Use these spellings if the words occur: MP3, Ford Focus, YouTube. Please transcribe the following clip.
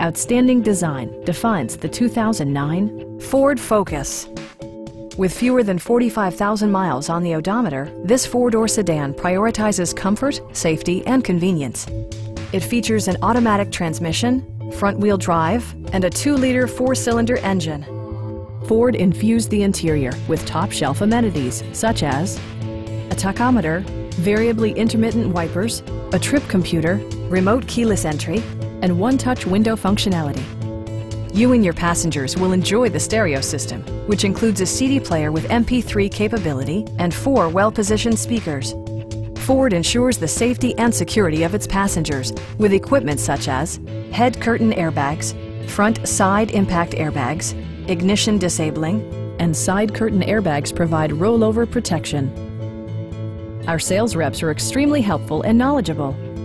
Outstanding design defines the 2009 Ford Focus. With fewer than 45,000 miles on the odometer, this four-door sedan prioritizes comfort, safety, and convenience. It features an automatic transmission, front-wheel drive, and a 2-liter 4-cylinder engine. Ford infused the interior with top-shelf amenities such as a tachometer, variably intermittent wipers, a trip computer, remote keyless entry, and one-touch window functionality. You and your passengers will enjoy the stereo system, which includes a CD player with MP3 capability and 4 well-positioned speakers. Ford ensures the safety and security of its passengers with equipment such as head curtain airbags, front side impact airbags, ignition disabling, and side curtain airbags provide rollover protection. Our sales reps are extremely helpful and knowledgeable.